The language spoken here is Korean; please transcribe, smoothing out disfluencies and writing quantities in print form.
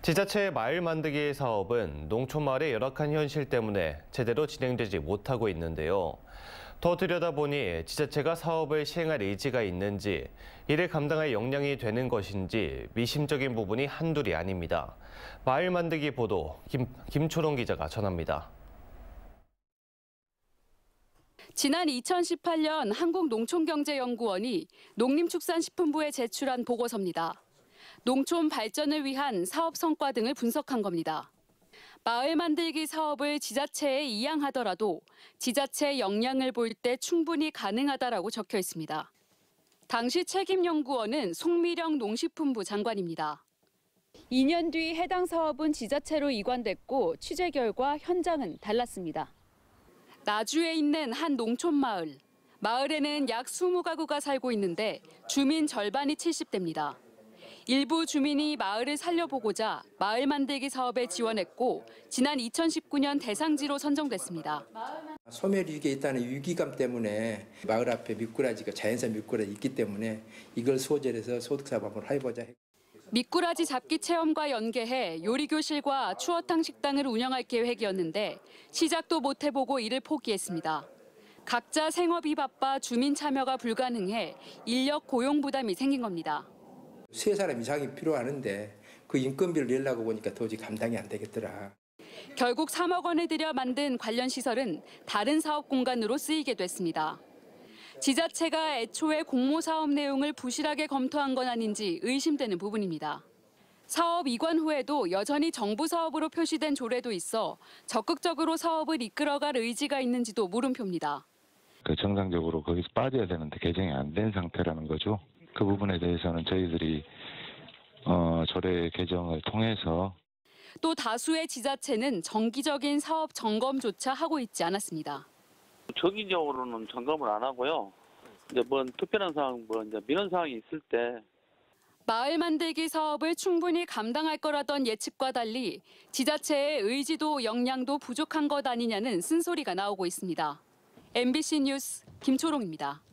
지자체의 마을 만들기 사업은 농촌 마을의 열악한 현실 때문에 제대로 진행되지 못하고 있는데요. 더 들여다보니 지자체가 사업을 시행할 의지가 있는지, 이를 감당할 역량이 되는 것인지 미심적인 부분이 한둘이 아닙니다. 마을 만들기 보도 김초롱 기자가 전합니다. 지난 2018년 한국농촌경제연구원이 농림축산식품부에 제출한 보고서입니다. 농촌 발전을 위한 사업 성과 등을 분석한 겁니다. 마을 만들기 사업을 지자체에 이양하더라도 지자체 역량을 볼 때 충분히 가능하다라고 적혀 있습니다. 당시 책임연구원은 송미령 농식품부 장관입니다. 2년 뒤 해당 사업은 지자체로 이관됐고 취재 결과 현장은 달랐습니다. 나주에 있는 한 농촌 마을. 마을에는 약 20가구가 살고 있는데 주민 절반이 70대입니다. 일부 주민이 마을을 살려보고자 마을 만들기 사업에 지원했고 지난 2019년 대상지로 선정됐습니다. 소멸 위기에 있다는 위기감 때문에 마을 앞에 미꾸라지가 자연산 미꾸라지 있기 때문에 이걸 소재해서 소득 사업을 해보자. 미꾸라지 잡기 체험과 연계해 요리교실과 추어탕 식당을 운영할 계획이었는데 시작도 못 해보고 이를 포기했습니다. 각자 생업이 바빠 주민 참여가 불가능해 인력 고용 부담이 생긴 겁니다. 3사람 이상이 필요하는데 그 인건비를 내려고 보니까 도저히 감당이 안 되겠더라. 결국 3억 원을 들여 만든 관련 시설은 다른 사업 공간으로 쓰이게 됐습니다. 지자체가 애초에 공모 사업 내용을 부실하게 검토한 건 아닌지 의심되는 부분입니다. 사업 이관 후에도 여전히 정부 사업으로 표시된 조례도 있어 적극적으로 사업을 이끌어갈 의지가 있는지도 물음표입니다. 그 정상적으로 거기서 빠져야 되는데 개정이 안 된 상태라는 거죠. 그 부분에 대해서는 저희들이 조례 개정을 통해서 또 다수의 지자체는 정기적인 사업 점검조차 하고 있지 않았습니다. 정기적으로는 점검을 안 하고요. 이제 뭐 특별한 사항, 뭐 이제 민원 사항이 있을 때 마을 만들기 사업을 충분히 감당할 거라던 예측과 달리 지자체의 의지도 역량도 부족한 것 아니냐는 쓴소리가 나오고 있습니다. MBC 뉴스 김초롱입니다.